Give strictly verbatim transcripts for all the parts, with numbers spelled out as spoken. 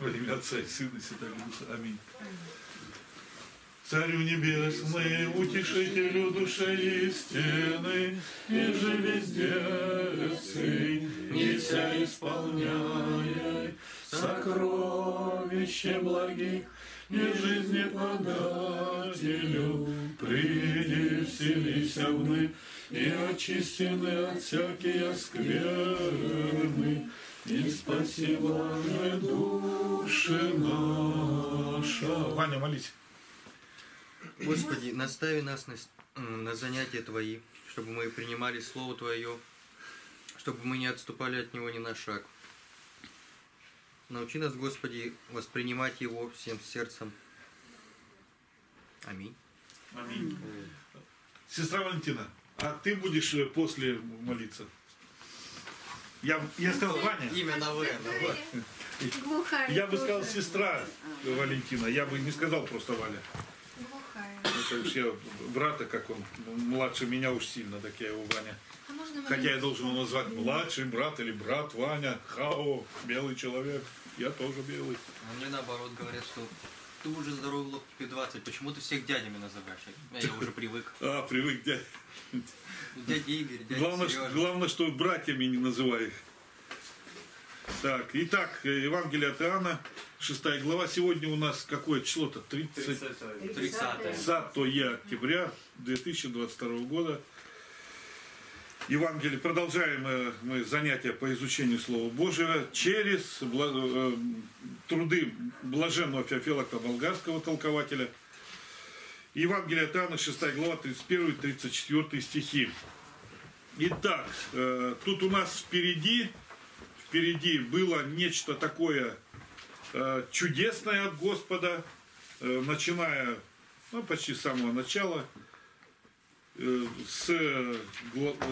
Во имя Отца и Сына и Святого Духа. Аминь. Царю небесный, утешителю души истины, и же везде сын, и вся исполняя сокровище благих, и жизнеподателю, приди, вселися в мы, и очистены от всякие скверны, и спаси, Боже, души наша. Ваня, молись. Господи, настави нас на, на занятия Твои, чтобы мы принимали Слово Твое, чтобы мы не отступали от Него ни на шаг. Научи нас, Господи, воспринимать Его всем сердцем. Аминь. Аминь. Сестра Валентина, а ты будешь после молиться? Я, я сказал, Ваня. Имя на В. Я бы сказал, сестра Валентина, я бы не сказал просто Валя. Ну, я брата, как он, младше меня уж сильно, так я его Ваня. А хотя я должен его назвать младший брат или брат Ваня, Хао, белый человек, я тоже белый. А мне наоборот говорят, что ты уже здоровый лоб, тебе двадцать, почему ты всех дядями называешь? Я уже привык. А, привык дядя. Дядя Игорь, дядя главное, Сережа. Главное, что братьями не называй их. Так, итак, Евангелие от Иоанна, шестая глава. Сегодня у нас какое число-то? тридцатое октября две тысячи двадцать второго года. Евангелие. Продолжаем мы занятия по изучению Слова Божьего через труды блаженного Феофилакта Болгарского, толкователя. Евангелие от Иоанна, шестая глава, тридцать первый тридцать четвёртый стихи. Итак, тут у нас впереди... Впереди было нечто такое э, чудесное от Господа, э, начиная, ну, почти с самого начала, э, с, э,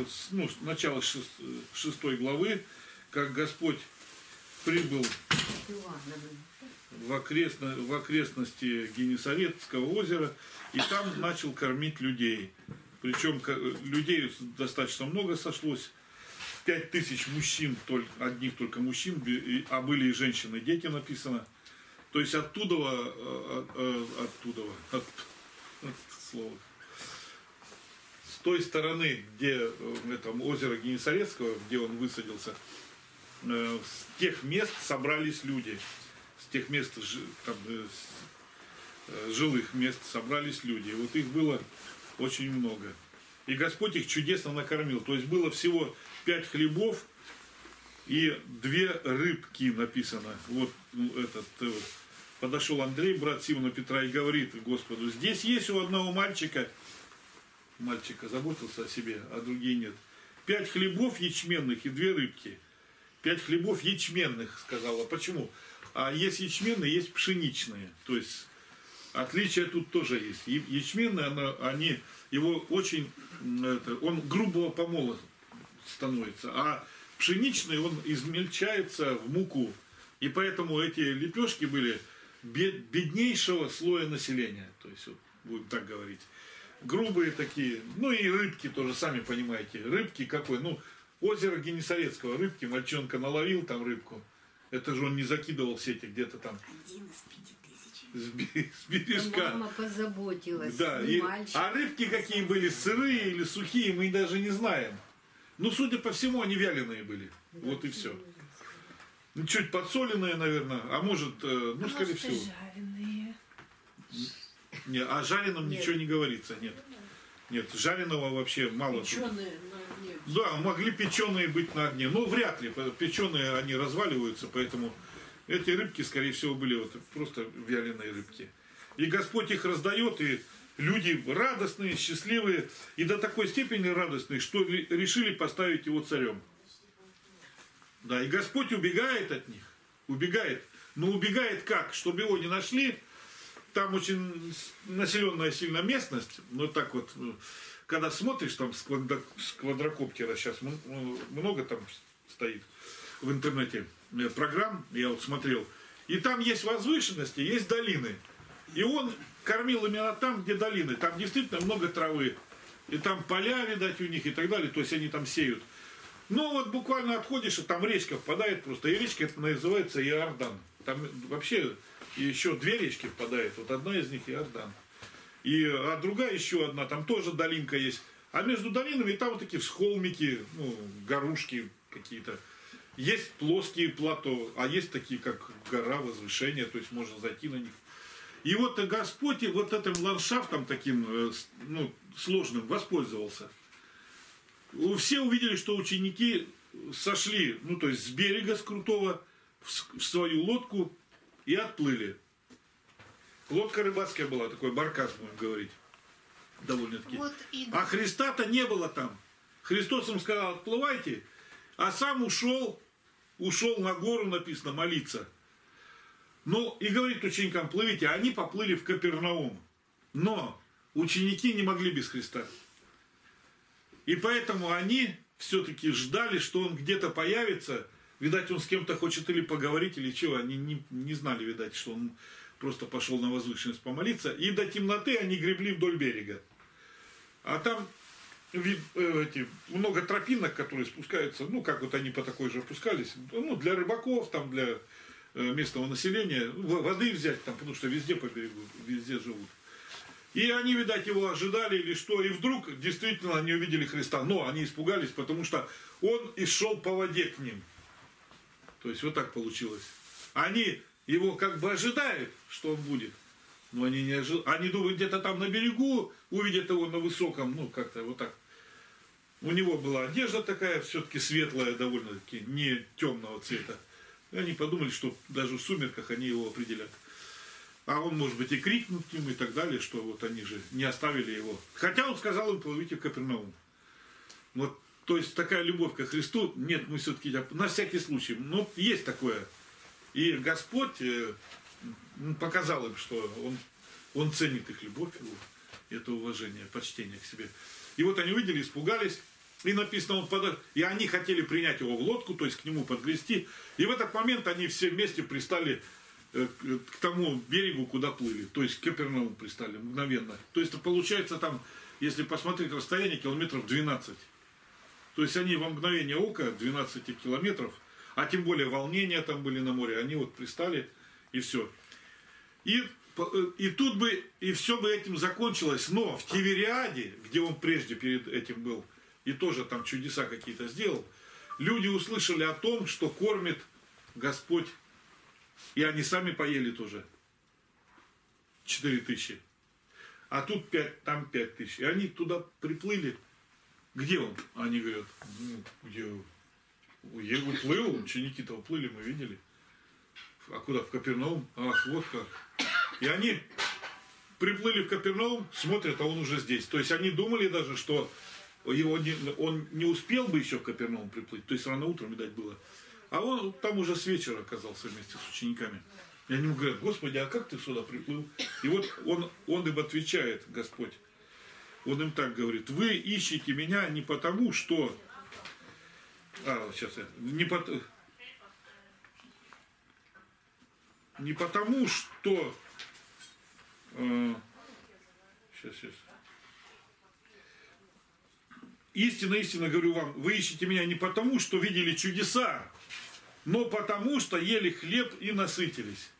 с ну, начала шест, шестой главы, как Господь прибыл в, окрестно, в окрестности Генисаретского озера и там начал кормить людей. Причем людей достаточно много сошлось. Пять тысяч мужчин, только, одних только мужчин, а были и женщины, и дети написано. То есть оттуда, оттуда, от, от слова. С той стороны, где там, озеро Генисарецкого, где он высадился, с тех мест собрались люди. С тех мест, там, жилых мест собрались люди. И вот их было очень много. И Господь их чудесно накормил. То есть было всего... Пять хлебов и две рыбки написано. Вот этот вот. Подошел Андрей, брат Симона Петра, и говорит Господу: здесь есть у одного мальчика, мальчика заботился о себе, а другие нет. Пять хлебов ячменных и две рыбки. Пять хлебов ячменных, сказала. Почему? А есть ячменные, есть пшеничные. То есть отличие тут тоже есть. Ячменные, оно, они, его очень, это, он грубого помола становится, а пшеничный он измельчается в муку, и поэтому эти лепешки были беднейшего слоя населения, то есть вот, будем так говорить, грубые такие, ну и рыбки тоже, сами понимаете, рыбки какой, ну озеро Генисарецкого, рыбки, мальчонка наловил там рыбку, это же он не закидывал сети где-то там. С бережка. Мама позаботилась, да, и, а рыбки какие были, сырые или сухие, мы даже не знаем. Ну, судя по всему, они вяленые были. Да, вот и все. Ну, чуть подсоленные, наверное. А может, ну, а скорее может, всего. Жареные. Не, о жареном нет. Ничего не говорится. Нет. Нет, жареного вообще мало. Печеные на огне. Да, могли печеные быть на огне. Но вряд ли. Печеные они разваливаются, поэтому эти рыбки, скорее всего, были вот просто вяленые рыбки. И Господь их раздает, и люди радостные, счастливые, и до такой степени радостные, что решили поставить его царем. Да, и Господь убегает от них, убегает. Но убегает как? Чтобы его не нашли. Там очень населенная сильно местность, но так вот, когда смотришь там с квадрокоптера, сейчас много там стоит в интернете программ, я вот смотрел, и там есть возвышенности, есть долины. И он кормил именно там, где долины. Там действительно много травы. И там поля, видать, у них и так далее. То есть они там сеют. Ну вот буквально отходишь, и там речка впадает просто. И речка это называется Иордан. Там вообще еще две речки впадает. Вот одна из них Иордан. И, а другая еще одна, там тоже долинка есть. А между долинами там вот такие всхолмики, ну, горушки какие-то. Есть плоские плато, а есть такие, как гора, возвышения, то есть можно зайти на них. И вот Господь вот этим ландшафтом таким, ну, сложным воспользовался. Все увидели, что ученики сошли, ну, то есть с берега, с крутого, в свою лодку и отплыли. Лодка рыбацкая была, такой баркас, будем говорить, довольно-таки. Вот и... А Христа-то не было там. Христос им сказал, отплывайте, а сам ушел, ушел на гору, написано, молиться. Ну, и говорит ученикам, плывите, а они поплыли в Капернаум. Но ученики не могли без Христа. И поэтому они все-таки ждали, что он где-то появится. Видать, он с кем-то хочет или поговорить, или чего. Они не, не знали, видать, что он просто пошел на возвышенность помолиться. И до темноты они гребли вдоль берега. А там эти, много тропинок, которые спускаются. Ну, как вот они по такой же опускались. Ну, для рыбаков, там, для местного населения. Воды взять там, потому что везде по берегу, везде живут. И они, видать, его ожидали или что, и вдруг действительно они увидели Христа. Но они испугались, потому что он и шел по воде к ним. То есть вот так получилось. Они его как бы ожидают, что он будет. Но они не ожидают. Они думают, где-то там на берегу увидят его на высоком, ну как-то вот так. У него была одежда такая, все-таки светлая, довольно-таки, не темного цвета. И они подумали, что даже в сумерках они его определят. А он, может быть, и крикнут им, и так далее, что вот они же не оставили его. Хотя он сказал им, плывите в Капернаум. Вот, то есть такая любовь ко Христу, нет, мы все-таки, на всякий случай, но есть такое. И Господь показал им, что он, он ценит их любовь, это уважение, почтение к себе. И вот они увидели, испугались, и написано, он подошел, и они хотели принять его в лодку, то есть к нему подгрести. И в этот момент они все вместе пристали к тому берегу, куда плыли. То есть к Капернауму пристали мгновенно. То есть получается там, если посмотреть расстояние, километров двенадцать. То есть они во мгновение ока, двенадцать километров, а тем более волнения там были на море, они вот пристали и все. И, и тут бы, и все бы этим закончилось. Но в Тивериаде, где он прежде перед этим был, и тоже там чудеса какие-то сделал, люди услышали о том, что кормит Господь. И они сами поели тоже. четыре тысячи. А тут пять, там пять тысяч. И они туда приплыли. Где он? Они говорят, ну, где он уплыл, ученики-то уплыли, мы видели. А куда? В Капернаум? Ах, вот как. И они приплыли в Капернаум, смотрят, а он уже здесь. То есть они думали даже, что его не, он не успел бы еще в Капернаум приплыть. То есть рано утром, видать, было. А он там уже с вечера оказался вместе с учениками. И они ему говорят, Господи, а как ты сюда приплыл? И вот он, он им отвечает, Господь. Он им так говорит, вы ищете меня не потому, что... А, сейчас я... Не, пот... не потому, что... Сейчас, сейчас. Истинно, истинно говорю вам, вы ищете меня не потому, что видели чудеса, но потому, что ели хлеб и насытились.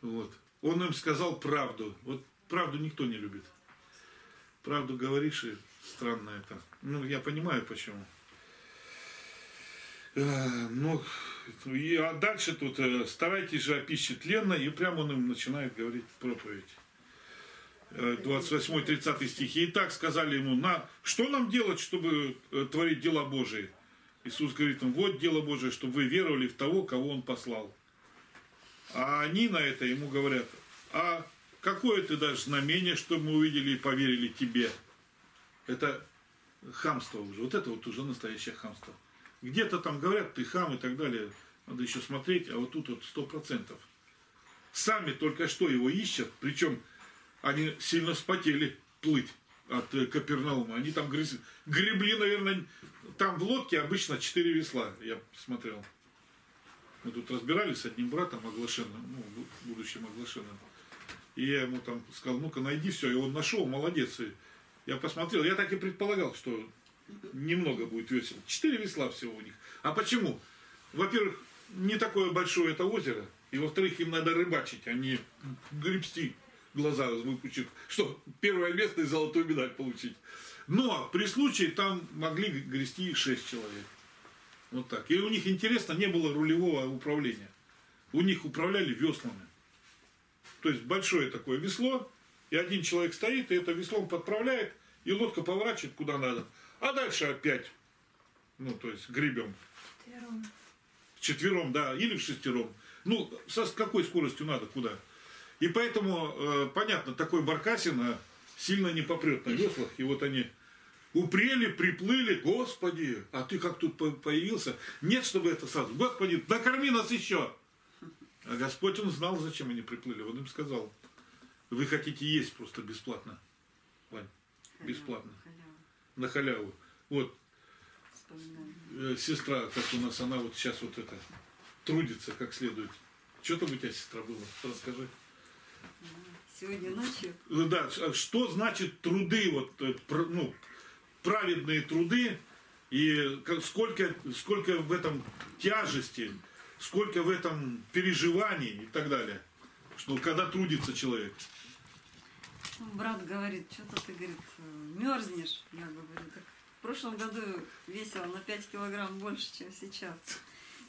Вот. Он им сказал правду. Вот правду никто не любит. Правду говоришь, и странно это. Ну, я понимаю, почему. Ну, и, а дальше тут старайтесь же о пище тленной, и прямо он им начинает говорить проповедь. двадцать восьмой тридцатый стихи. И так сказали ему, на, что нам делать, чтобы творить дела Божии? Иисус говорит им, вот дело Божие, чтобы вы веровали в того, кого Он послал. А они на это ему говорят, а какое ты дашь знамение, чтобы мы увидели и поверили тебе? Это хамство уже, вот это вот уже настоящее хамство. Где-то там говорят, ты хам и так далее, надо еще смотреть, а вот тут вот сто процентов. Сами только что его ищут, причем они сильно вспотели плыть от Капернаума. Они там гребли, гребли, наверное, там в лодке обычно четыре весла, я смотрел. Мы тут разбирались с одним братом оглашенным, ну, будущим оглашенным. И я ему там сказал, ну-ка найди все, и он нашел, молодец. И я посмотрел, я так и предполагал, что немного будет весел. Четыре весла всего у них. А почему? Во-первых, не такое большое это озеро. И во-вторых, им надо рыбачить, а не гребсти, глаза выпучив. Что, первое место и золотую медаль получить. Но при случае там могли грести шесть человек. Вот так. И у них, интересно, не было рулевого управления. У них управляли веслами. То есть большое такое весло, и один человек стоит, и это веслом подправляет, и лодка поворачивает куда надо. А дальше опять, ну то есть гребем. Четвером. Четвером, да, или в шестером. Ну, с какой скоростью надо, куда. И поэтому, э, понятно, такой баркасина сильно не попрет на веслах. И вот они упрели, приплыли, господи, а ты как тут появился? Нет, чтобы это сразу, господи, накорми нас еще. А Господь, он знал, зачем они приплыли. Он им сказал, вы хотите есть просто бесплатно. Вань, бесплатно. На халяву. Вот, э, сестра, как у нас, она вот сейчас вот это, трудится как следует. Что там у тебя, сестра, было? Расскажи. Сегодня ночью. Да, что значит труды, вот, ну, праведные труды, и сколько, сколько в этом тяжести, сколько в этом переживаний и так далее. Что, когда трудится человек. Брат говорит, что-то ты, говорит, мерзнешь. Я говорю, так в прошлом году весила на пять килограмм больше, чем сейчас.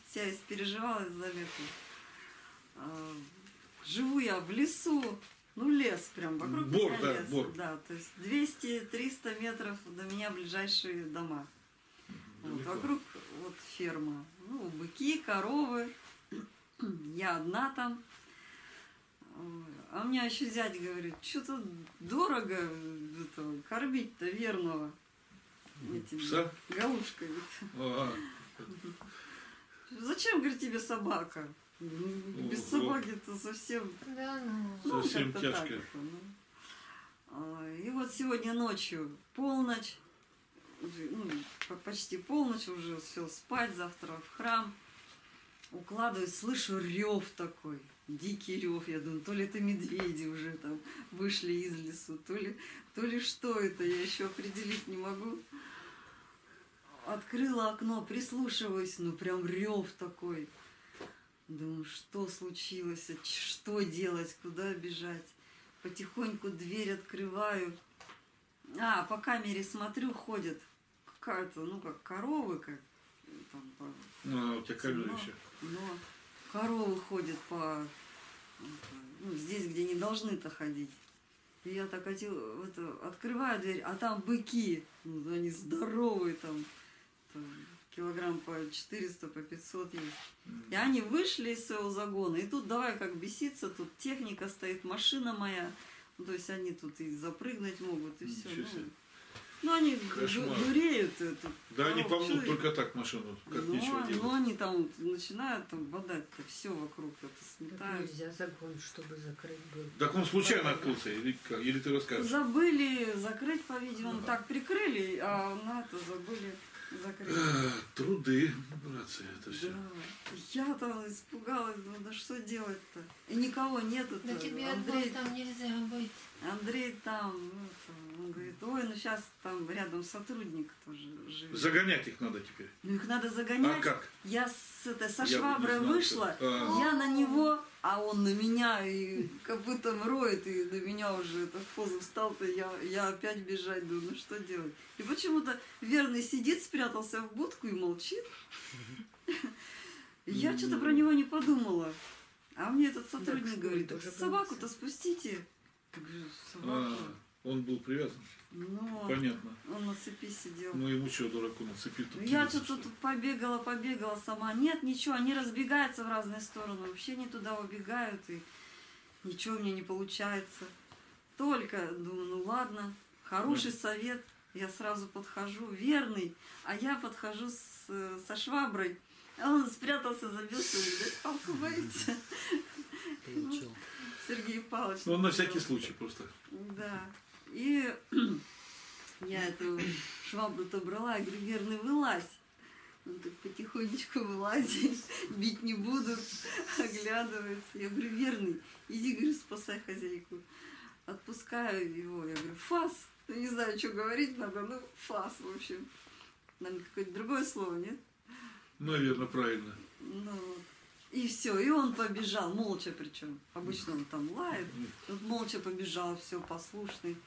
Вся испереживалась за летом. Живу я в лесу, ну лес прям, вокруг бор, меня да, лес. Бор. Да, то есть двести-триста метров до меня ближайшие дома. Вот, вокруг вот ферма. Ну, быки, коровы. Я одна там. А у меня еще зять говорит, что-то дорого кормить-то верного. Этим галушкой. А -а. Зачем, говорит, тебе собака? Без собаки-то совсем... Да, ну, совсем тяжко. Так, ну. И вот сегодня ночью полночь, ну, почти полночь уже успел спать, завтра в храм. Укладываюсь, слышу рев такой, дикий рев. Я думаю, то ли это медведи уже там вышли из лесу, то ли, то ли что это, я еще определить не могу. Открыла окно, прислушиваюсь, ну прям рев такой. Думаю, что случилось, что делать, куда бежать. Потихоньку дверь открываю. А, по камере смотрю, ходят какая-то, ну как коровы, как там, по... Ну, у тебя камера еще. Но коровы ходят по, ну, здесь, где не должны-то ходить. И я так хотела, это, открываю дверь, а там быки, ну, они здоровые там. Килограмм по четыреста, по пятьсот есть. И они вышли из своего загона. И тут давай как беситься, тут техника стоит, машина моя. Ну, то есть они тут и запрыгнуть могут, и все. Ну, ну они кошмар. Дуреют. Эту, да, корову, они помнут только так машину, как но, ничего делать. Ну они там начинают там бодать-то все вокруг, это сметают. Нельзя загон, чтобы закрыть был. Так он случайно открылся, или, или ты расскажешь? Забыли закрыть, по-видимому. Ну, так прикрыли, а на это забыли. Закрыли. Труды, братцы, это все. Да. Я там испугалась, думаю, да что делать-то? И никого нету. Да тебе Андрей там нельзя быть. Андрей там, ну, там, он говорит, ой, ну сейчас там рядом сотрудник тоже живет. Загонять их надо теперь. Ну их надо загонять. А как? Я с этой со шваброй вышла, а... я на него, а он на меня и копытом роет, и на меня уже это в позу встал-то, я, я опять бежать думаю, ну что делать? И почему-то верный сидит, спрятался в будку и молчит. Я что-то про него не подумала. А мне этот сотрудник говорит, собаку-то спустите. А, он был привязан? Ну, понятно. Он на цепи сидел. Ну ему что, дураку, на цепи? Я что-то тут побегала, побегала сама. Нет, ничего, они разбегаются в разные стороны. Вообще не туда убегают. И ничего у меня не получается. Только, думаю, ну ладно. Хороший совет. Я сразу подхожу, верный. А я подхожу с, со шваброй. А он спрятался, забился, видать, палку боится. Сергей Павлович. Ну, на всякий случай просто. Да. И я эту швабру-то брала, я говорю, верный, вылазь. Он так потихонечку вылазит, бить не буду, оглядывается. Я говорю, верный, иди, говорю, спасай хозяйку. Отпускаю его, я говорю, фас. Ну, не знаю, что говорить надо, ну, фас, в общем. Наверное, какое-то другое слово, нет? Наверное, правильно. Ну, и все, и он побежал, молча причем. Обычно он там лает. Он молча побежал, все, послушный.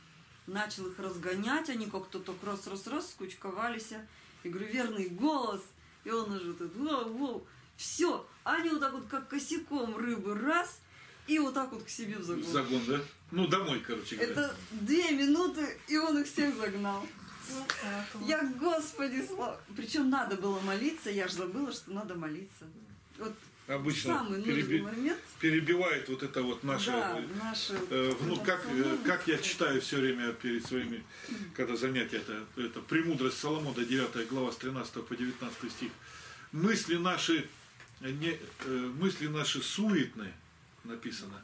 Начал их разгонять, они как-то так раз-раз-раз скучковались. И говорю, верный голос. И он уже тут, воу-воу. Все, они вот так вот, как косяком рыбы, раз, и вот так вот к себе в загон. В загон, да? Ну, домой, короче говоря. Это две минуты, и он их всех загнал. Вот так вот. Я, Господи, слава. Причем надо было молиться, я же забыла, что надо молиться. Вот обычно самый переби... нужный момент. Перебивает вот это вот наше... Да, наше... Э, ну, как, как я читаю все время перед своими, когда занятия, это, это «Премудрость Соломона», девятая глава с тринадцатого по девятнадцатый стих. Мысли наши... Не, э, мысли наши суетны, написано,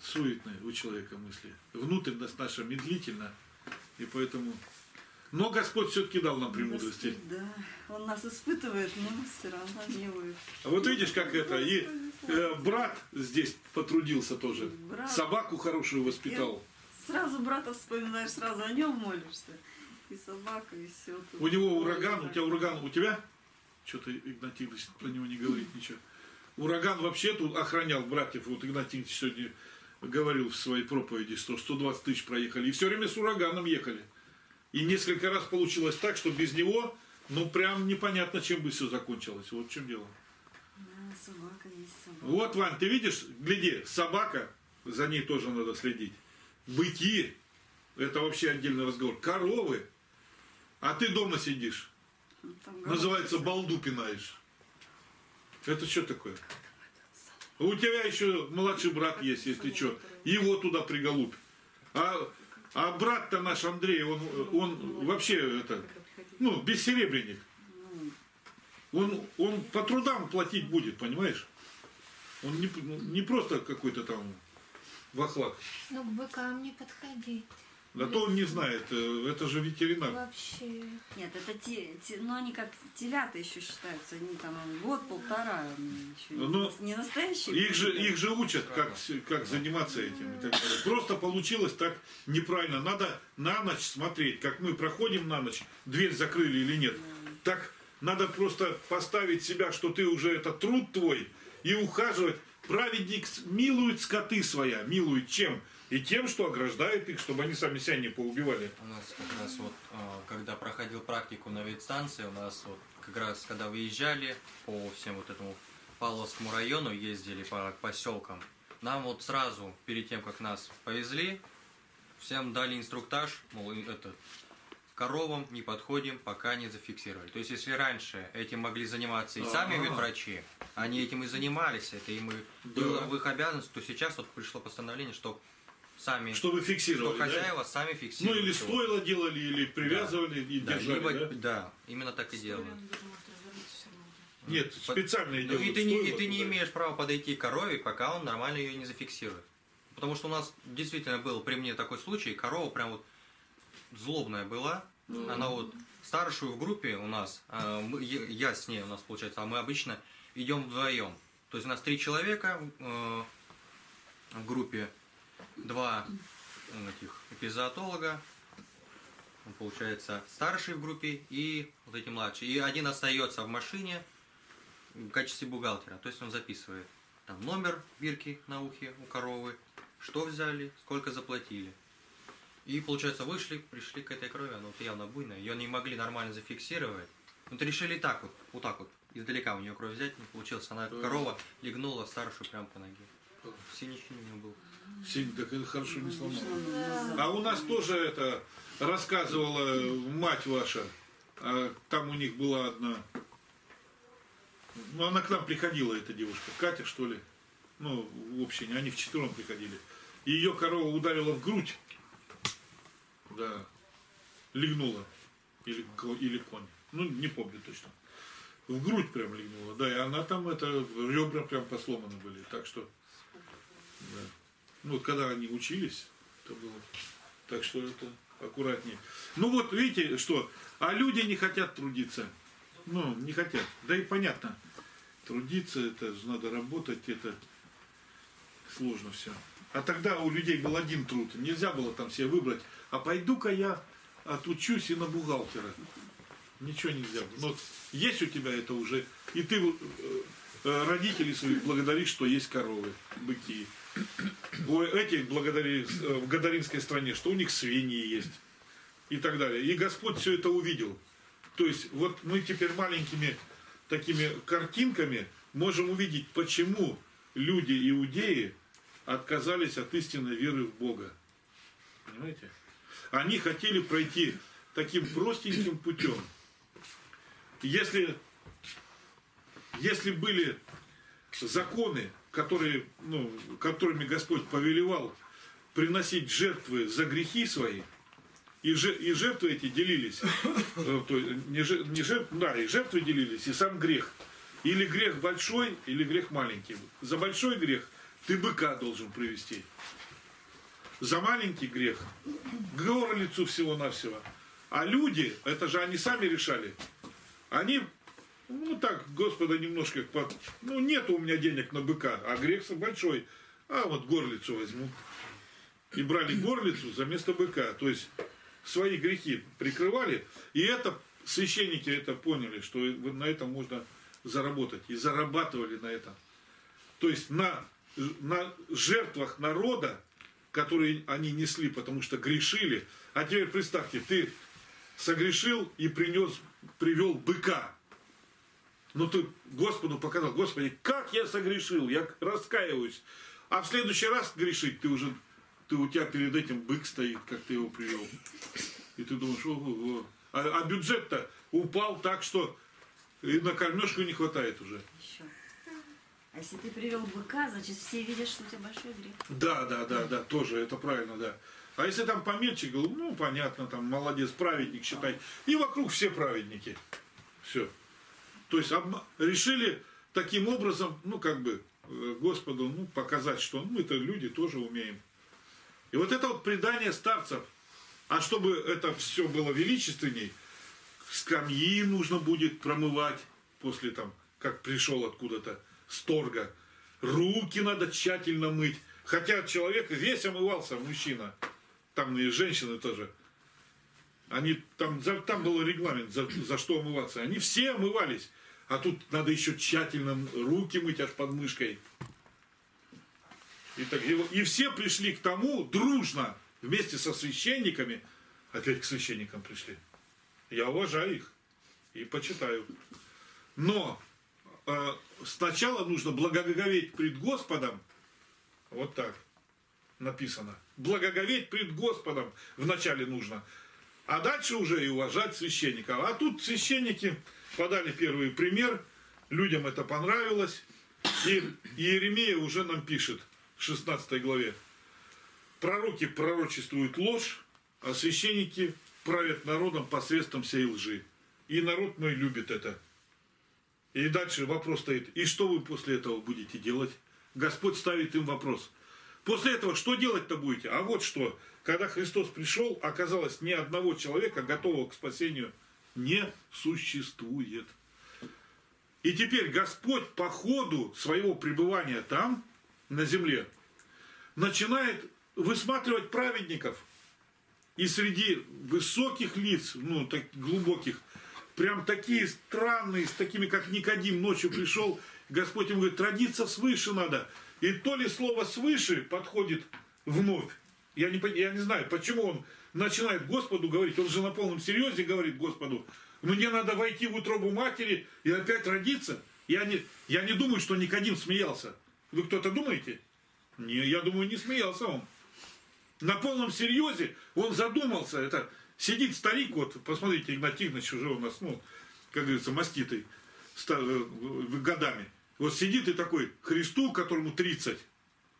суетны у человека мысли, внутренность наша медлительна, и поэтому, но Господь все-таки дал нам премудрости. Да, Он нас испытывает, но все равно милует. А вот видишь, как это, и э, брат здесь потрудился тоже, брат, собаку хорошую воспитал. Сразу брата вспоминаешь, сразу о нем молишься, и собака, и все. У него ураган, у тебя ураган, у тебя? Что-то Игнатий про него не говорит ничего. Ураган вообще тут охранял братьев. Вот Игнатий сегодня говорил в своей проповеди, что сто двадцать тысяч проехали. И все время с ураганом ехали. И несколько раз получилось так, что без него, ну прям непонятно, чем бы все закончилось. Вот в чем дело. Да, собака есть собака. Вот, Вань, ты видишь, гляди, собака, за ней тоже надо следить. Быки, это вообще отдельный разговор. Коровы, а ты дома сидишь. Называется балду пинаешь. Это что такое? У тебя еще младший брат есть, если что. Его туда приголубь. А, а брат-то наш Андрей, он, он вообще это, ну, бессеребренник. Он, он по трудам платить будет, понимаешь? Он не, не просто какой-то там вахлак. Ну к быкам не подходить. Да то он не знает, это же ветеринар. Вообще. Нет, это те, те, но они как телята еще считаются, они там год-полтора еще но не настоящие. Их же, их же учат, как, как заниматься этим и так далее. Просто получилось так неправильно. Надо на ночь смотреть, как мы проходим на ночь, дверь закрыли или нет. Так надо просто поставить себя, что ты уже, это труд твой, и ухаживать. Праведник милует скоты своя, милует чем? И тем, что ограждает их, чтобы они сами себя не поубивали. У нас как раз вот, когда проходил практику на ветстанции, у нас вот как раз, когда выезжали по всем вот этому Павловскому району, ездили по поселкам, нам вот сразу, перед тем, как нас повезли, всем дали инструктаж, мол, это, коровам не подходим, пока не зафиксировали. То есть, если раньше этим могли заниматься и сами ветврачи, они этим и занимались, это им и было в их обязанность, то сейчас вот пришло постановление, что... Сами, чтобы фиксировали, что хозяева, да? Сами фиксировали. Ну или всего. Стойло делали, или привязывали, да. И да, держали, либо, да? Да, именно так и делали. Нет, специально под... делают. И ты, не, и ты не имеешь права подойти к корове, пока он нормально ее не зафиксирует. Потому что у нас действительно был при мне такой случай, корова прям вот злобная была. Mm-hmm. Она вот старшую в группе у нас, а мы, я с ней у нас получается, а мы обычно идем вдвоем. То есть у нас три человека э, в группе. Два этих эпизоотолога, получается, старший в группе и вот эти младшие. И один остается в машине в качестве бухгалтера. То есть он записывает там номер бирки на ухе у коровы, что взяли, сколько заплатили. И, получается, вышли, пришли к этой корове, она вот явно буйная, ее не могли нормально зафиксировать. Вот решили так вот, вот так вот, издалека у нее кровь взять не получилось. Она, корова, легнула старшую прямо по ноге. Синих у него был. Синий, так это хорошо не сломал. А у нас тоже это рассказывала мать ваша. Там у них была одна. Ну, она к нам приходила, эта девушка. Катя, что ли? Ну, вообще не. Они вчетвером приходили. Ее корова ударила в грудь. Да. Легнула. Или, или конь. Ну, не помню точно. В грудь прям легнула. Да, и она там, это, ребра прям посломаны были. Так что. Да. Ну, вот когда они учились, это было. Так что это аккуратнее. Ну вот видите, что. А люди не хотят трудиться. Ну, не хотят. Да и понятно. Трудиться, это же надо работать, это сложно все. А тогда у людей был один труд. Нельзя было там себе выбрать. А пойду-ка я отучусь и на бухгалтера. Ничего нельзя. Но есть у тебя это уже. И ты родителей своих благодаришь, что есть коровы, быки. Этих благодари в гадаринской стране, что у них свиньи есть. И так далее. И Господь все это увидел. То есть вот мы теперь маленькими такими картинками можем увидеть, почему люди, иудеи, отказались от истинной веры в Бога. Понимаете? Они хотели пройти таким простеньким путем. Если, если были законы, которые, ну, которыми Господь повелевал приносить жертвы за грехи свои, и жертвы эти делились, не жертв, да, и жертвы делились, и сам грех. Или грех большой, или грех маленький. За большой грех ты быка должен привести. За маленький грех горлицу всего-навсего. А люди, это же они сами решали. Они, ну так, Господа немножко, под, ну нет у меня денег на быка, а грех большой. А вот горлицу возьму. И брали горлицу за место быка. То есть свои грехи прикрывали. И это, священники это поняли, что на этом можно заработать. И зарабатывали на этом. То есть на, на жертвах народа, которые они несли, потому что грешили. А теперь представьте, ты согрешил и принес, привел быка. Но ты Господу показал: Господи, как я согрешил, я раскаиваюсь. А в следующий раз грешить, ты уже, ты, у тебя перед этим бык стоит, как ты его привел. И ты думаешь: ого. А, а бюджет-то упал так, что и на кормежку не хватает уже. А если ты привел быка, значит все видят, что у тебя большой грех. Да, да, да, да, тоже это правильно, да. А если там помельче, ну понятно, там молодец, праведник считай. И вокруг все праведники. Все. То есть обма... решили таким образом, ну как бы Господу, ну, показать, что ну, мы-то люди тоже умеем. И вот это вот предание старцев. А чтобы это все было величественней, скамьи нужно будет промывать после там, как пришел откуда-то. Сторга. Руки надо тщательно мыть. Хотя человек весь омывался, мужчина. Там и женщины тоже. Они, там, там был регламент, за, за что омываться. Они все омывались. А тут надо еще тщательно руки мыть аж под мышкой. И, так, и, и все пришли к тому дружно, вместе со священниками. Опять к священникам пришли. Я уважаю их и почитаю. Но сначала нужно благоговеть пред Господом. Вот так написано. Благоговеть пред Господом вначале нужно. А дальше уже и уважать священников. А тут священники подали первый пример. Людям это понравилось. И Иеремия уже нам пишет в шестнадцатой главе. Пророки пророчествуют ложь, а священники правят народом посредством всей лжи. И народ мой любит это. И дальше вопрос стоит: и что вы после этого будете делать? Господь ставит им вопрос. После этого что делать-то будете? А вот что. Когда Христос пришел, оказалось, ни одного человека, готового к спасению, не существует. И теперь Господь по ходу своего пребывания там, на земле, начинает высматривать праведников. И среди высоких лиц, ну, так, глубоких, прям такие странные, с такими, как Никодим, ночью пришел. Господь им говорит: родиться свыше надо. И то ли слово «свыше» подходит вновь. Я не, я не знаю, почему он начинает Господу говорить. Он же на полном серьезе говорит Господу: мне надо войти в утробу матери и опять родиться. Я не, я не думаю, что Никодим смеялся. Вы кто-то думаете? Не, я думаю, не смеялся он. На полном серьезе он задумался. Это... Сидит старик, вот, посмотрите, Игнатий Игнатьевич уже у нас, ну, как говорится, маститый стар, годами. Вот сидит и такой Христу, которому тридцать,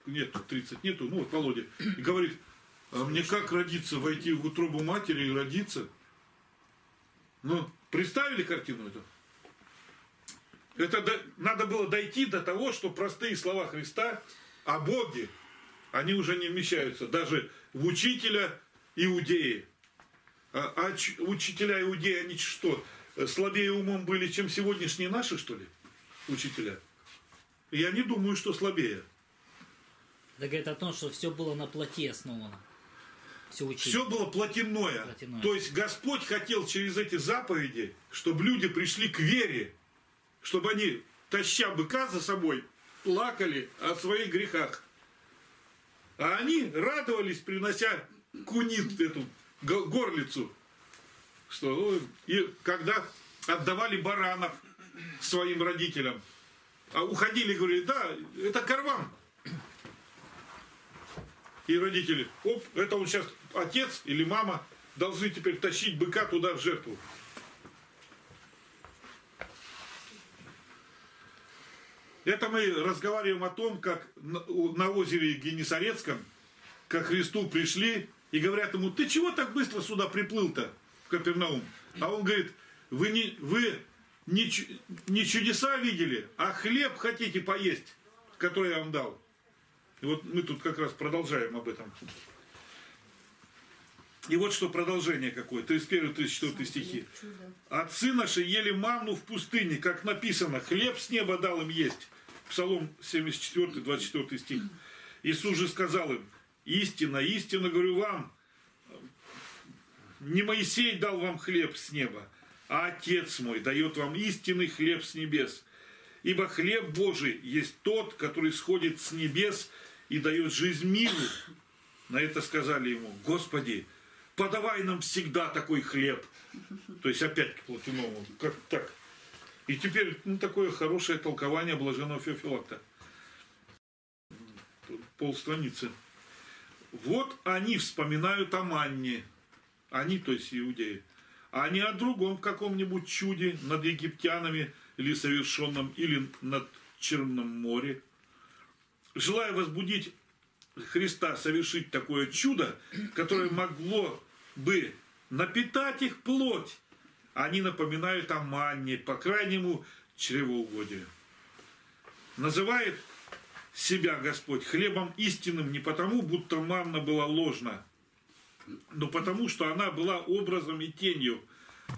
нет, тридцать нету, ну, вот Володя, и говорит: а мне как родиться, войти в утробу матери и родиться? Ну, представили картину эту? Это до, надо было дойти до того, что простые слова Христа о Боге, они уже не вмещаются, даже в учителя иудеи. А учителя иудеи, они что, слабее умом были, чем сегодняшние наши, что ли, учителя? Я не думаю, что слабее. Да говорит о том, что все было на плоти основано. все, все было плотяное. плотяное. То есть Господь хотел через эти заповеди, чтобы люди пришли к вере, чтобы они, таща быка за собой, плакали о своих грехах. А они радовались, принося кунит, эту горлицу. Что, и когда отдавали баранов своим родителям, а уходили и говорили, да, это карван. И родители, оп, это он сейчас, отец или мама, должны теперь тащить быка туда в жертву. Это мы разговариваем о том, как на озере Генисаретском ко Христу пришли и говорят ему, ты чего так быстро сюда приплыл-то, в Капернаум? А он говорит, вы, не, вы не, не чудеса видели, а хлеб хотите поесть, который я вам дал. И вот мы тут как раз продолжаем об этом. И вот что продолжение какое, тридцать первый тридцать четвёртый стихи. Отцы наши ели манну в пустыне, как написано, хлеб с неба дал им есть. Псалом семьдесят четвёртый, двадцать четвёртый стих. Иисус же сказал им, истинно, истинно говорю вам, не Моисей дал вам хлеб с неба, а Отец мой дает вам истинный хлеб с небес. Ибо хлеб Божий есть тот, который сходит с небес и дает жизнь миру. На это сказали ему, Господи, подавай нам всегда такой хлеб. То есть опять к плотяному, как так. И теперь ну, такое хорошее толкование блаженного Феофилакта. Полстраницы. Вот они вспоминают о манне. Они, то есть иудеи. А не о другом каком-нибудь чуде над египтянами, или совершенном, или над Черном море. Желая возбудить Христа совершить такое чудо, которое могло бы напитать их плоть, они напоминают о манне, по крайнему чревоугодию. Называет себя Господь хлебом истинным не потому, будто манна была ложна, но потому, что она была образом и тенью,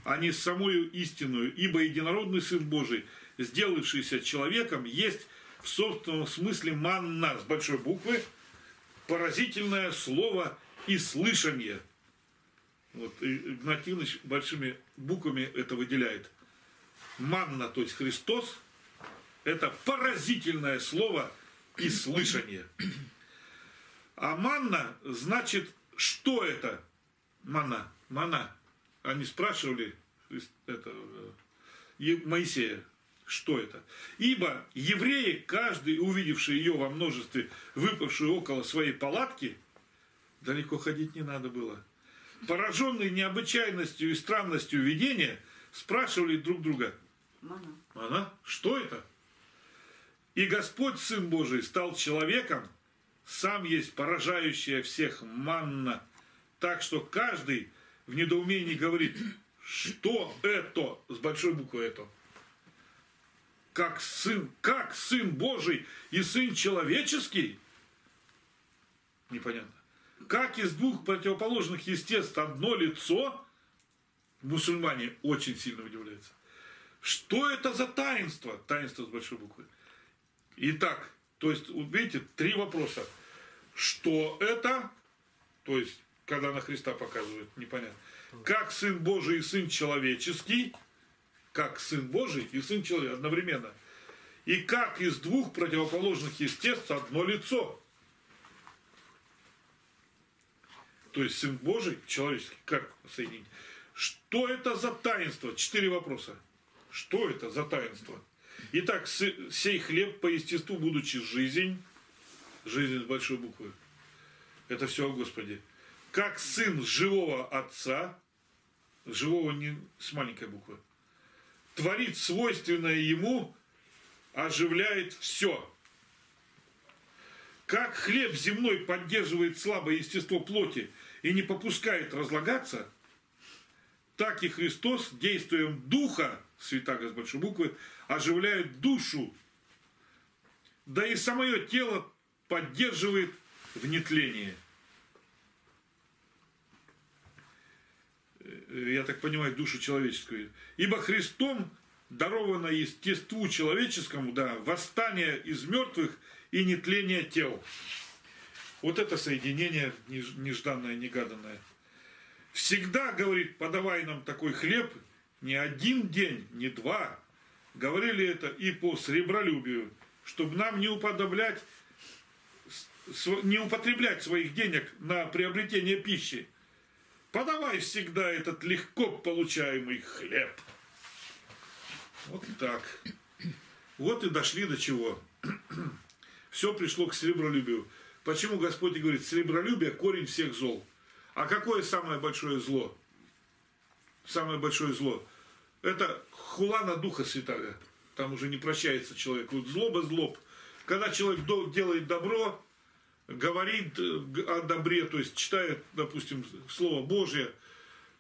а не самую истинную, ибо единородный Сын Божий, сделавшийся человеком, есть в собственном смысле манна, с большой буквы, поразительное слово и слышание. Вот Игнатий Лапкин большими буквами это выделяет. Манна, то есть Христос, это поразительное слово и слышание. А манна, значит, что это? Манна, манна. Они спрашивали это, Моисея, что это. Ибо евреи, каждый, увидевший ее во множестве, выпавшую около своей палатки, далеко ходить не надо было, пораженные необычайностью и странностью видения, спрашивали друг друга, она, что это? И Господь, Сын Божий, стал человеком, сам есть поражающая всех манна, так что каждый в недоумении говорит, что это, с большой буквы это, как сын, как сын Божий и сын человеческий, непонятно, как из двух противоположных естеств одно лицо, мусульмане очень сильно удивляются, что это за таинство, таинство с большой буквы. Итак, то есть, видите, три вопроса, что это, то есть, когда на Христа показывают, непонятно. Как Сын Божий и Сын Человеческий, как Сын Божий и Сын Человеческий одновременно. И как из двух противоположных естеств одно лицо. То есть Сын Божий, Человеческий, как соединить? Что это за таинство? Четыре вопроса. Что это за таинство? Итак, сей хлеб по естеству, будучи жизнь, жизнь с большой буквы. Это все о Господе. Как сын живого отца, живого не с маленькой буквы, творит свойственное ему, оживляет все. Как хлеб земной поддерживает слабое естество плоти и не попускает разлагаться, так и Христос действием Духа, святаго с большой буквы, оживляет душу. Да и самое тело поддерживает в нетлении. Я так понимаю, душу человеческую. Ибо Христом даровано естеству человеческому, да, восстание из мертвых и нетление тел. Вот это соединение нежданное, негаданное. Всегда, говорит, подавай нам такой хлеб, не один день, не два. Говорили это и по сребролюбию, чтобы нам не уподоблять, не употреблять своих денег на приобретение пищи. Подавай всегда этот легко получаемый хлеб. Вот так. Вот и дошли до чего. Все пришло к сребролюбию. Почему Господь и говорит, сребролюбие – корень всех зол. А какое самое большое зло? Самое большое зло. Это хула на Духа Святаго. Там уже не прощается человек. Вот злоба злоб. Когда человек делает добро, говорит о добре, то есть читает, допустим, Слово Божие,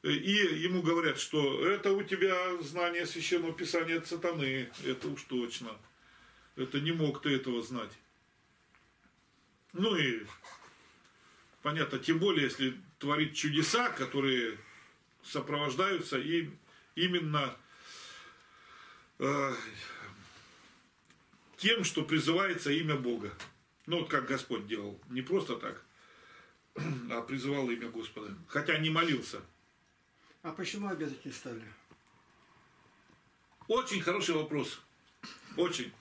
и ему говорят, что это у тебя знание Священного Писания от сатаны. Это уж точно. Это не мог ты этого знать. Ну и понятно, тем более, если творит чудеса, которые сопровождаются и именно э, тем, что призывается имя Бога. Ну вот как Господь делал, не просто так, а призывал имя Господа, хотя не молился. А почему обедать не стали? Очень хороший вопрос, очень.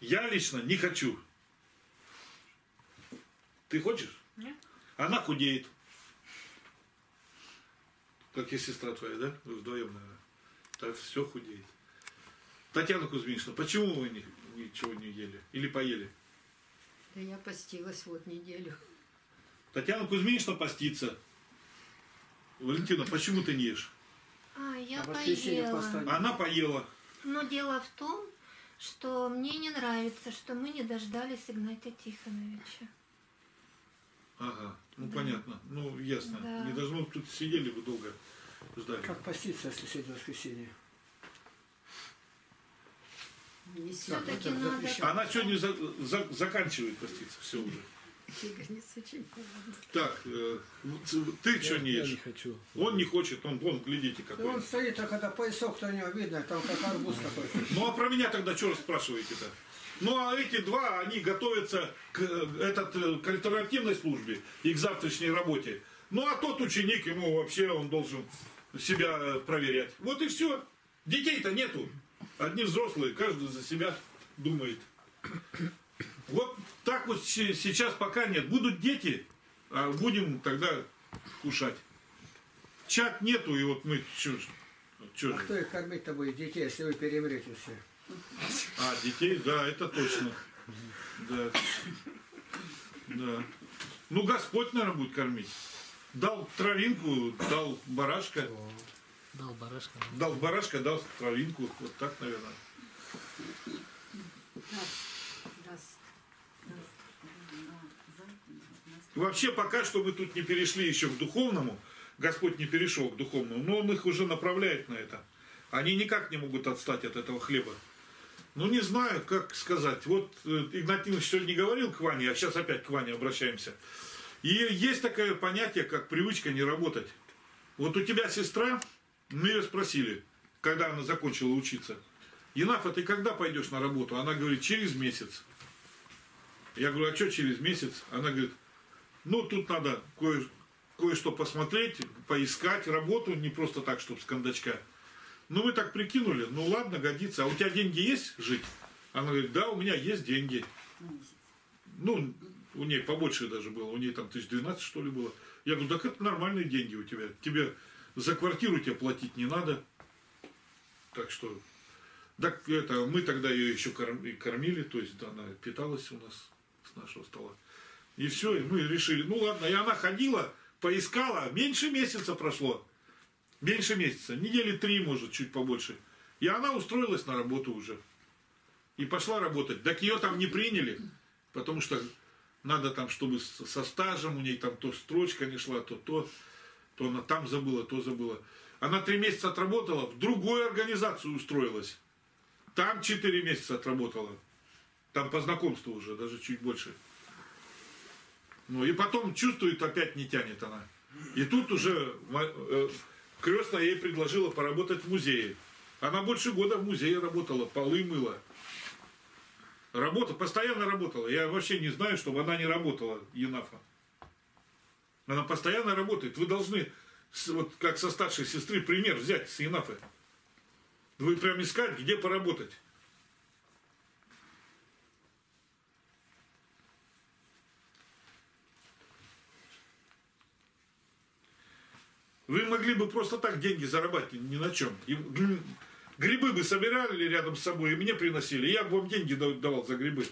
Я лично не хочу. Ты хочешь? Нет. Она худеет. Как и сестра твоя, да? Вы вдвоем, наверное. Так все худеет. Татьяна Кузьминична, почему вы не, ничего не ели? Или поели? Да я постилась вот неделю. Татьяна Кузьминична постится. Валентина, почему ты не ешь? А, я а поела. Она поела. Но дело в том, что мне не нравится, что мы не дождались Игнатия Тихоновича. Ага, ну да. Понятно, ну ясно. Да. Не должно тут сидели бы долго ждали. Как поститься, если сегодня воскресенье? Все-таки надо... Она сегодня за, за, заканчивает поститься, все уже. Так, э, ты я, что не ешь? Я не хочу. Он не хочет, он, вон, глядите какой. Он стоит, а когда поясок, то у него видно, там как арбуз какой-то. Ну а про меня тогда что спрашиваете-то? Ну а эти два, они готовятся к, этот, к альтернативной службе и к завтрашней работе. Ну а тот ученик, ему вообще он должен себя проверять. Вот и все. Детей-то нету. Одни взрослые, каждый за себя думает. Вот так вот сейчас пока нет. Будут дети, а будем тогда кушать. Чат нету, и вот мы... Чё, чё а кто их кормить-то будет, детей, если вы перемрете все? А, детей, да, это точно. Да. Да. Ну, Господь, наверное, будет кормить. Дал травинку, дал барашка. Дал барашка. Дал барашка, дал травинку. Вот так, наверное. Вообще, пока что мы тут не перешли еще к духовному. Господь не перешел к духовному, но Он их уже направляет на это. Они никак не могут отстать от этого хлеба. Ну, не знаю, как сказать. Вот Игнатий Ильич сегодня говорил к Ване, а сейчас опять к Ване обращаемся. И есть такое понятие, как привычка не работать. Вот у тебя сестра, мы ее спросили, когда она закончила учиться. Енафа, ты когда пойдешь на работу? Она говорит, через месяц. Я говорю, а что через месяц? Она говорит, ну, тут надо кое- кое-что посмотреть, поискать работу, не просто так, чтобы с кондачка. Ну, вы так прикинули, ну ладно, годится. А у тебя деньги есть жить? Она говорит, да, у меня есть деньги. Ну, у нее побольше даже было, у нее там тысяча двенадцать что ли было. Я говорю, так это нормальные деньги у тебя. Тебе за квартиру тебе платить не надо. Так что, так это, мы тогда ее еще кормили, то есть она питалась у нас с нашего стола. И все, и мы решили, ну ладно, и она ходила, поискала, меньше месяца прошло. Меньше месяца, недели три, может, чуть побольше. И она устроилась на работу уже. И пошла работать. Так ее там не приняли, потому что надо там, чтобы со стажем у ней там то строчка не шла, то то, то она там забыла, то забыла. Она три месяца отработала, в другую организацию устроилась. Там четыре месяца отработала. Там по знакомству уже, даже чуть больше. Ну и потом чувствует, опять не тянет она. И тут уже... Крестная ей предложила поработать в музее. Она больше года в музее работала, полы мыла. Работа, постоянно работала. Я вообще не знаю, чтобы она не работала, Енафа. Она постоянно работает. Вы должны, вот как со старшей сестры, пример взять с Енафы. Вы прям искать, где поработать. Вы могли бы просто так деньги зарабатывать ни на чем. И грибы бы собирали рядом с собой и мне приносили. Я бы вам деньги давал за грибы.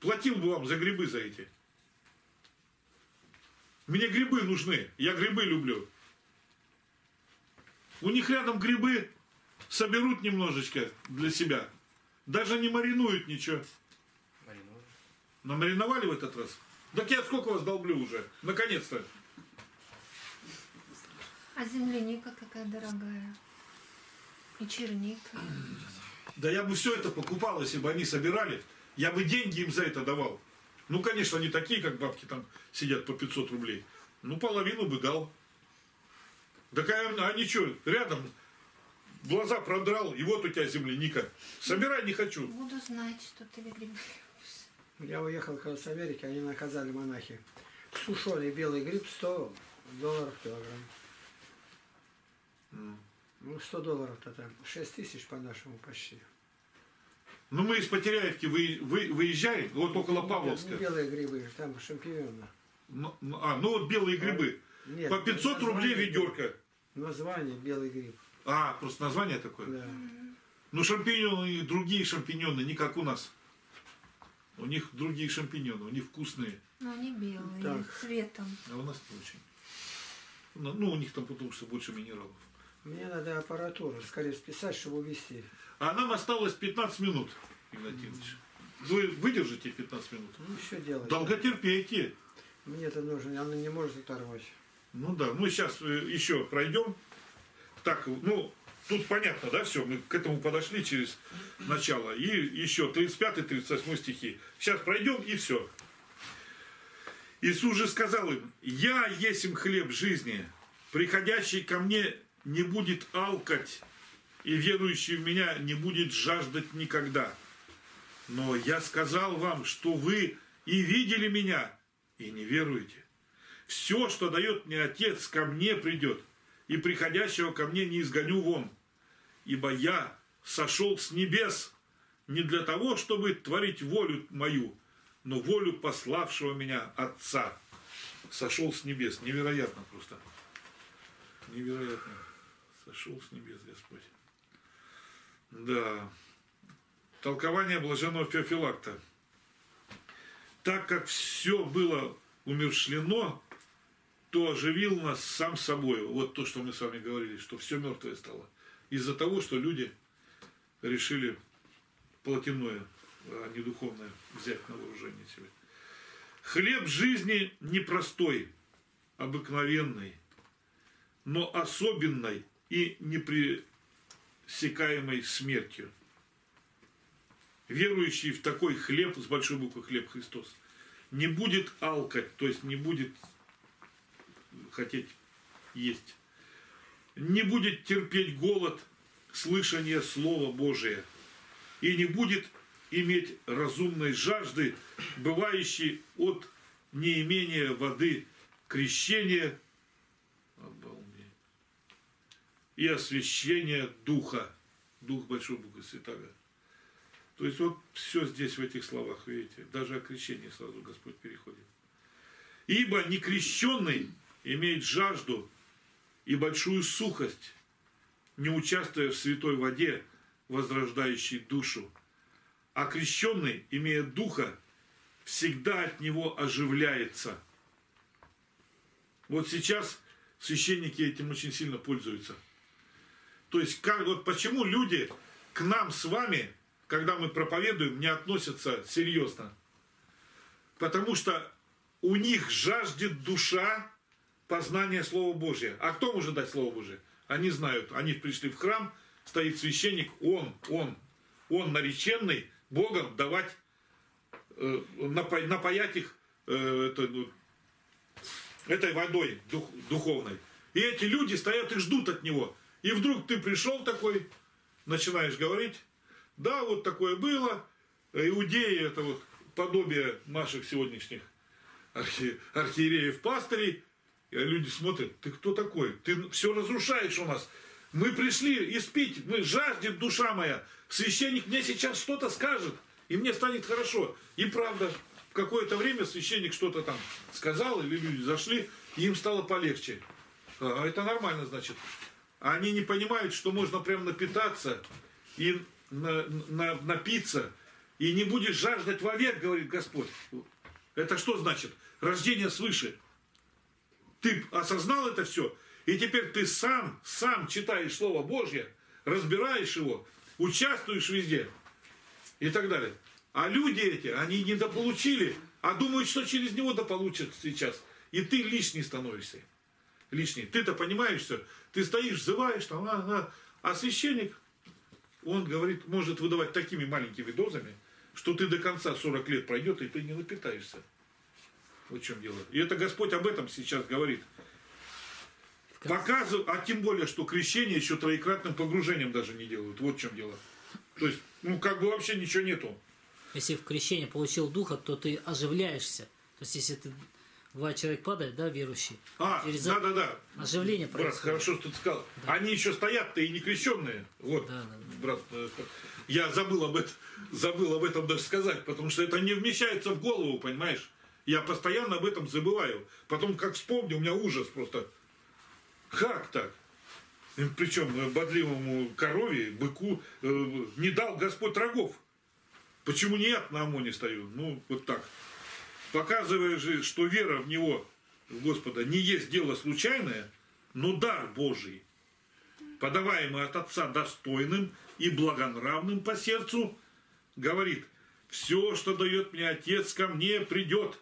Платил бы вам за грибы за эти. Мне грибы нужны. Я грибы люблю. У них рядом грибы соберут немножечко для себя. Даже не маринуют ничего. Мариновали. Намариновали в этот раз? Так я сколько вас долблю уже? Наконец-то. А земляника какая дорогая. И черника. Да я бы все это покупал, если бы они собирали. Я бы деньги им за это давал. Ну, конечно, они такие, как бабки там сидят по пятьсот рублей. Ну, половину бы дал. Так они что, рядом глаза продрал, и вот у тебя земляника. Собирай, не хочу. Буду знать, что ты любишь. Я уехал в Америке, они наказали монахи. Сушеный белый гриб сто долларов килограмм. Mm. Ну, сто долларов-то там, шесть тысяч по-нашему почти. Ну, мы из Потеряевки вы, вы, выезжаем, вот около Павловска. Ну, белые грибы, там шампиньоны. Ну, а, ну вот белые грибы. А, нет, по пятьсот рублей ведерко. Название белый гриб. А, просто название такое? Да. Ну, шампиньоны и другие шампиньоны, не как у нас. У них другие шампиньоны, у них вкусные. Но они белые, так. Цветом. А у нас не очень. Ну, у них там потому что больше минералов. Мне надо аппаратуру скорее списать, чтобы увезти. А нам осталось пятнадцать минут, Игнатьевич. Вы выдержите пятнадцать минут? Ну, еще делать. Долго терпите. Мне это нужно, она не может оторвать. Ну да, мы сейчас еще пройдем. Так, ну, тут понятно, да, все, мы к этому подошли через начало. И еще тридцать пятый тридцать восьмой стихи. Сейчас пройдем и все. Иисус же сказал им: «Я есмь хлеб жизни, приходящий ко мне не будет алкать, и верующий в меня не будет жаждать никогда. Но я сказал вам, что вы и видели меня, и не веруете. Все, что дает мне Отец, ко мне придет, и приходящего ко мне не изгоню вон. Ибо я сошел с небес не для того, чтобы творить волю мою, но волю пославшего меня Отца». Сошел с небес. Невероятно просто. Невероятно. Сошел с небес Господь. Да. Толкование блаженного Феофилакта. Так как все было умершлено, то оживил нас сам собой. Вот то, что мы с вами говорили, что все мертвое стало. Из-за того, что люди решили плотяное, а не духовное, взять на вооружение себе. Хлеб жизни непростой, обыкновенный, но особенной и непресекаемой смертью. Верующий в такой хлеб, с большой буквы хлеб Христос, не будет алкать, то есть не будет хотеть есть, не будет терпеть голод слышания Слова Божия и не будет иметь разумной жажды, бывающей от неимения воды, крещения и освящения Духа. Дух большой буквы святаго. То есть вот все здесь в этих словах, видите, даже о крещении сразу Господь переходит. Ибо некрещенный имеет жажду и большую сухость, не участвуя в святой воде, возрождающей душу. А крещенный, имея Духа, всегда от него оживляется. Вот сейчас священники этим очень сильно пользуются. То есть, как, вот почему люди к нам с вами, когда мы проповедуем, не относятся серьезно? Потому что у них жаждет душа познания Слова Божия. А кто может дать Слово Божие? Они знают. Они пришли в храм, стоит священник, он, он, он нареченный, Богом давать, э, напо, напаять их э, это, ну, этой водой дух, духовной. И эти люди стоят и ждут от него. И вдруг ты пришел такой, начинаешь говорить: да, вот такое было, э, иудеи, это вот подобие наших сегодняшних архи, архиереев, пастырей. Люди смотрят, ты кто такой? Ты все разрушаешь у нас. Мы пришли испить, мы жаждет душа моя. Священник мне сейчас что-то скажет, и мне станет хорошо. И правда, в какое-то время священник что-то там сказал, или люди зашли, и им стало полегче. А, это нормально, значит. Они не понимают, что можно прям напитаться и на, на, напиться, и не будешь жаждать вовек, говорит Господь. Это что значит? Рождение свыше. Ты осознал это все, и теперь ты сам, сам читаешь Слово Божье, разбираешь его, участвуешь везде и так далее. А люди эти, они недополучили, а думают, что через него дополучат сейчас. И ты лишний становишься. Лишний. Ты-то понимаешь все. Ты стоишь, взываешь, там, а, а. а священник, он говорит, может выдавать такими маленькими дозами, что ты до конца сорока лет пройдет, и ты не напитаешься. Вот в чем дело. И это Господь об этом сейчас говорит. Показывает, а тем более, что крещение еще троекратным погружением даже не делают. Вот в чем дело. То есть, ну как бы вообще ничего нету. Если в крещение получил духа, то ты оживляешься. То есть, если ты... Бывает, человек падает, да, верующий. А, через... да, да, да. Оживление происходит. Брат, хорошо, что ты сказал. Да. Они еще стоят-то и не крещенные. Вот, да, да, да. Брат, я забыл об, этом, забыл об этом даже сказать, потому что это не вмещается в голову, понимаешь? Я постоянно об этом забываю. Потом, как вспомню, у меня ужас просто. Как так? Причем бодливому корове, быку не дал Господь рогов. Почему нет, на ОМОНе стою? Ну, вот так. Показывая же, что вера в Него, в Господа, не есть дело случайное, но дар Божий, подаваемый от Отца достойным и благонравным по сердцу, говорит, все, что дает мне Отец, ко мне придет.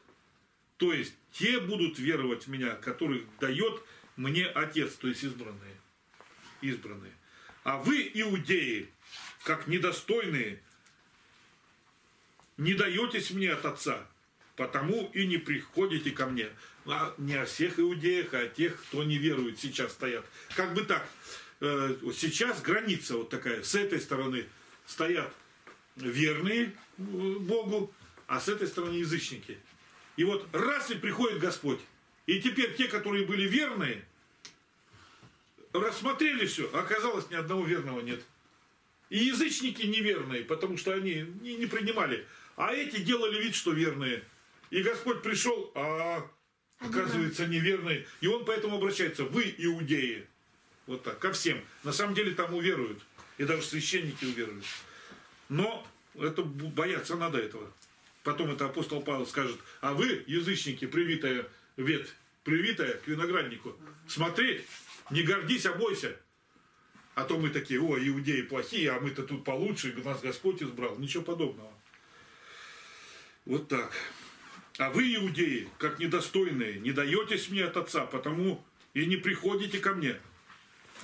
То есть, те будут веровать в Меня, которых дает мне Отец, то есть избранные. избранные. А вы, иудеи, как недостойные, не даетесь мне от Отца. Потому и не приходите ко мне. А не о всех иудеях, а о тех, кто не верует, сейчас стоят. Как бы так. Сейчас граница вот такая. С этой стороны стоят верные Богу, а с этой стороны язычники. И вот раз и приходит Господь. И теперь те, которые были верные, рассмотрели все. Оказалось, ни одного верного нет. И язычники неверные, потому что они не принимали. А эти делали вид, что верные. И Господь пришел, а оказывается неверный. И Он поэтому обращается. Вы, иудеи. Вот так, ко всем. На самом деле там уверуют. И даже священники уверуют. Но это бояться надо этого. Потом это апостол Павел скажет. А вы, язычники, привитая ветвь, привитая к винограднику. Смотри, не гордись, а бойся. А то мы такие, о, иудеи плохие, а мы-то тут получше. Нас Господь избрал. Ничего подобного. Вот так. А вы, иудеи, как недостойные, не даетесь мне от Отца, потому и не приходите ко мне.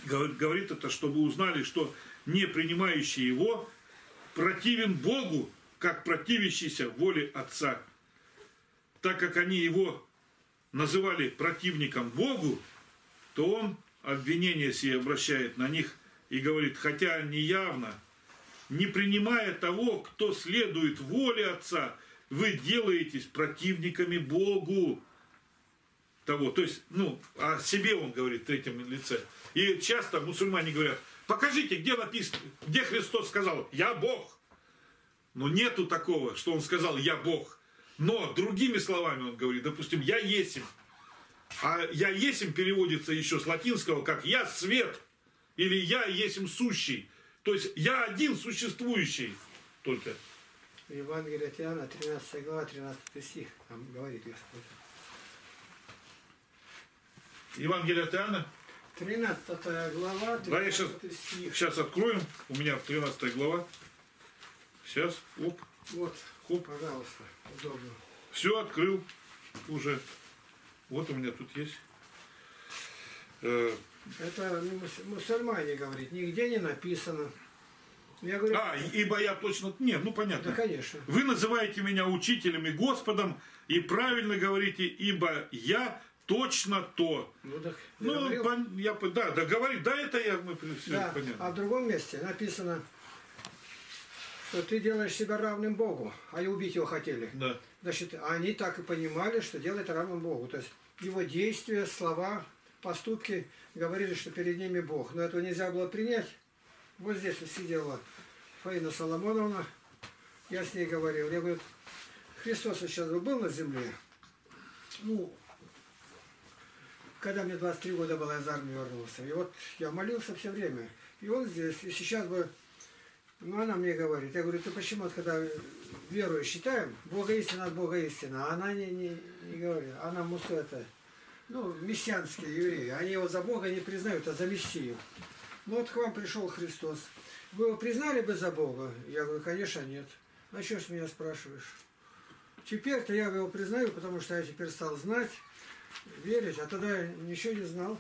Говорит это, чтобы узнали, что не принимающий Его противен Богу, как противящийся воле Отца. Так как они Его называли противником Богу, то Он обвинение сие обращает на них и говорит, хотя неявно, не принимая того, кто следует воле Отца, вы делаетесь противниками Богу того. То есть, ну, о себе он говорит в третьем лице. И часто мусульмане говорят, покажите, где написано, где Христос сказал, я Бог. Но нету такого, что он сказал, я Бог. Но другими словами он говорит, допустим, я есим. А я есим переводится еще с латинского, как я свет. Или я есим сущий. То есть, я один существующий только. В Евангелии от Иоанна, тринадцатая глава, тринадцатый стих, там говорит Господь. Евангелие от Иоанна? тринадцатая глава, тринадцатый да, сейчас, стих. Сейчас откроем, у меня тринадцатая глава. Сейчас, оп. Вот, оп. Пожалуйста, удобно. Все открыл уже. Вот у меня тут есть. Это мусульмане говорит, нигде не написано. Я говорю, а, ибо я точно... Нет, ну понятно. Да, конечно. Вы называете меня учителем и Господом, и правильно говорите, ибо я точно то. Ну, так, ну я, пон... я... Да, да, говори, да, это я... Мы... Все да. Понятно. А в другом месте написано, ты делаешь себя равным Богу, они убить его хотели. Да. Значит, они так и понимали, что делает равным Богу. То есть его действия, слова, поступки говорили, что перед ними Бог. Но этого нельзя было принять. Вот здесь сидела Фаина Соломоновна, я с ней говорил. Я говорю, Христос сейчас был на земле. Ну, когда мне двадцать три года было, я из армии вернулся. И вот я молился все время. И он здесь, и сейчас бы... Ну, она мне говорит, я говорю, ты почему, когда верую считаем, Бога истина от Бога истина, а она не, не, не говорит, она мусу это, ну, мессианские евреи, они его за Бога не признают, а за Мессию. Ну, вот к вам пришел Христос, вы его признали бы за Бога? Я говорю, конечно, нет. А что ж меня спрашиваешь? Теперь-то я его признаю, потому что я теперь стал знать, верить, а тогда я ничего не знал.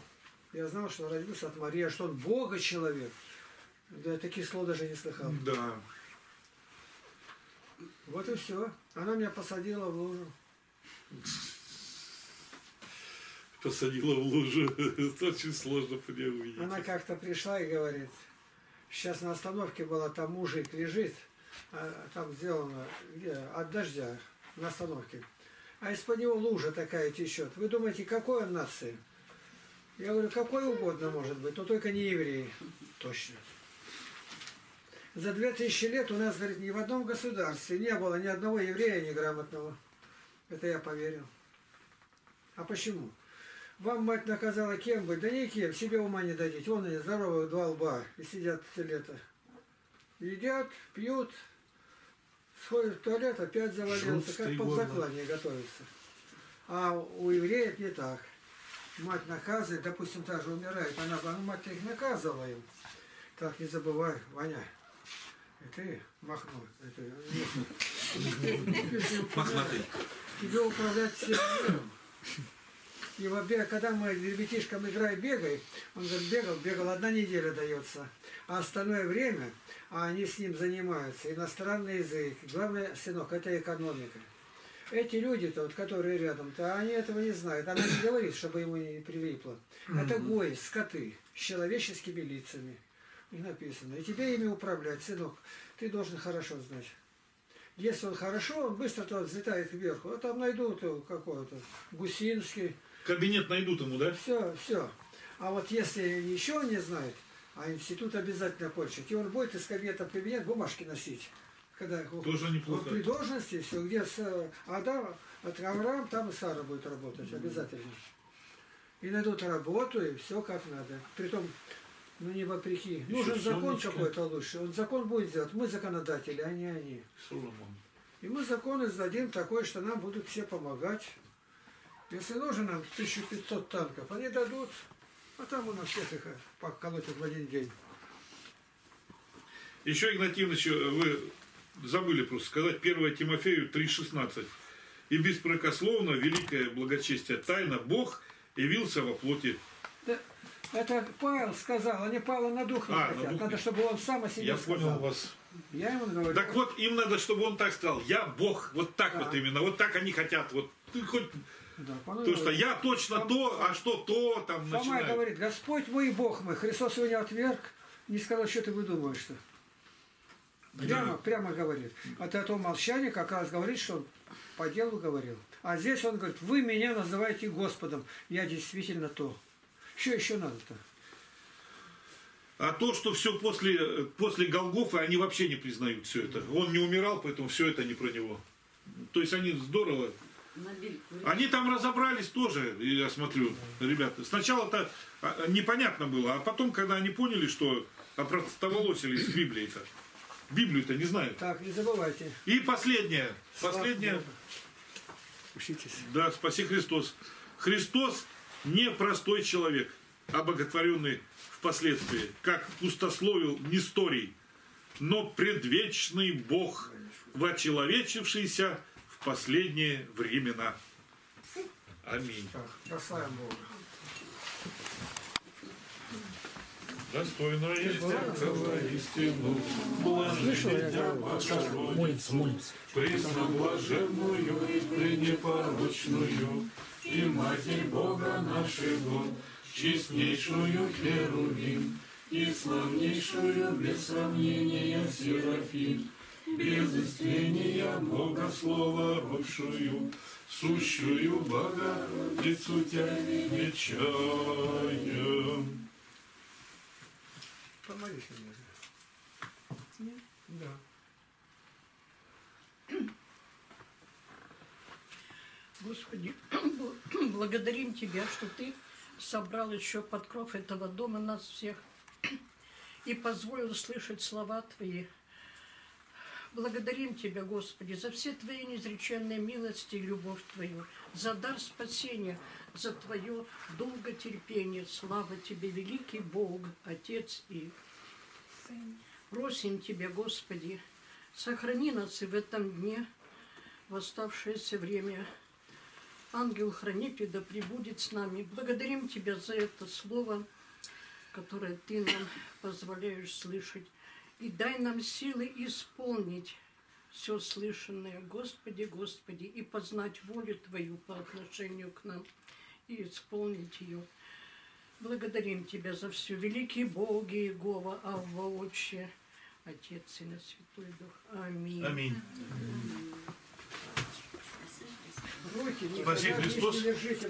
Я знал, что он родился от Марии, что он Бога человек. Да, таких слов даже не слыхал. Да. Вот и все. Она меня посадила в лужу. Посадила в лужу. Это очень сложно понять. Она как-то пришла и говорит, сейчас на остановке была, там мужик лежит, а там сделано где, от дождя на остановке. А из-под него лужа такая течет. Вы думаете, какой он нации? Я говорю, какой угодно может быть, но только не евреи. Точно. За две тысячи лет у нас, говорит, ни в одном государстве не было ни одного еврея неграмотного. Это я поверил. А почему? Вам мать наказала кем быть? Да не кем, себе ума не дадите. Вон они, здоровые, два лба, и сидят все лето. Едят, пьют, сходят в туалет, опять завалился, как подзаклание готовится. А у евреев не так. Мать наказывает, допустим, та же умирает, она бы, ну, мать их наказывала им. Так, не забывай, Ваня. Ты махнул. Махнатый. Тебе управлять всем миром. И в обе... когда мы ребятишкам играем бегай, он говорит, бегал, бегал, одна неделя дается. А остальное время, а они с ним занимаются. Иностранный язык. Главное, сынок, это экономика. Эти люди-то, вот, которые рядом-то, они этого не знают. Она не говорит, чтобы ему не прилипло. Это гои, скоты, с человеческими лицами. И написано. И тебе ими управлять, сынок, ты должен хорошо знать. Если он хорошо, он быстро-то взлетает вверх. Вот там найдут его какой-то, Гусинский. Кабинет найдут ему, да? Все, все. А вот если еще не знает, а институт обязательно кончит. И он будет из кабинета в кабинет бумажки носить. Когда тоже неплохо. При должности, все, где с Адам, от Авраам, там и Сара будет работать, mm-hmm. обязательно. И найдут работу, и все как надо. Притом, ну не вопреки. Нужен закон какой-то лучше. Он закон будет делать. Мы законодатели, а не они. Соломон. И мы закон издадим такой, что нам будут все помогать. Если нужно нам тысячу пятьсот танков, они дадут. А там у нас всех их поколотят в один день. Еще, Игнатий Иванович, вы забыли просто сказать первое Тимофею три шестнадцать. И беспрекословно великое благочестие тайна Бог явился во плоти. Да. Это Павел сказал, они Павла на дух не а, хотят. Дух... Надо, чтобы он сам о себе я сказал. Я понял вас. Я ему говорю. Так вот, им надо, чтобы он так сказал. Я Бог. Вот так да. вот именно. Вот так они хотят. Вот ты хоть... Да, потому говорит, что я точно там... то, а что то там Фома начинает. Говорит, Господь мой и Бог мой. Христос его не отверг, не сказал, что ты выдумываешь-то. Прямо, да. прямо говорит. От этого молчания как раз говорит, что он по делу говорил. А здесь он говорит, вы меня называете Господом. Я действительно то. Что еще надо-то? А то, что все после, после Голгофы, они вообще не признают все это. Он не умирал, поэтому все это не про него. То есть они здорово. Они там разобрались тоже, я смотрю, ребята. Сначала-то непонятно было, а потом, когда они поняли, что опростоволосили с Библией-то. Библию-то не знают. Так, не забывайте. И последнее. Последнее. Учитесь. Да, спаси Христос. Христос. Не простой человек, обоготворенный впоследствии, как пустословил Несторий, но предвечный Бог, вочеловечившийся в последние времена. Аминь. Прославим Бога. Достойно истякого истину, блаженная Богородица, пресноблаженную и непорочную, и Матерь Бога нашего, честнейшую Херувим, и славнейшую без сомнения Серафим, без истления Богослова родшую, сущую Богородицу тебя величаем. Помолись мне. Нет? Да. Господи, благодарим Тебя, что Ты собрал еще под кров этого дома нас всех и позволил слышать слова Твои. Благодарим Тебя, Господи, за все Твои неизреченные милости и любовь Твою, за дар спасения, за Твое долготерпение. Слава Тебе, великий Бог, Отец и Сын. Просим Тебя, Господи, сохрани нас и в этом дне, в оставшееся время. Ангел-хранитель да пребудет с нами. Благодарим Тебя за это слово, которое Ты нам позволяешь слышать. И дай нам силы исполнить все слышанное, Господи, Господи, и познать волю Твою по отношению к нам, и исполнить ее. Благодарим Тебя за все. Великий Бог Иегова, Авва, Отче, Отец и на Святой Дух. Аминь. Аминь. Аминь. Спаси Христос.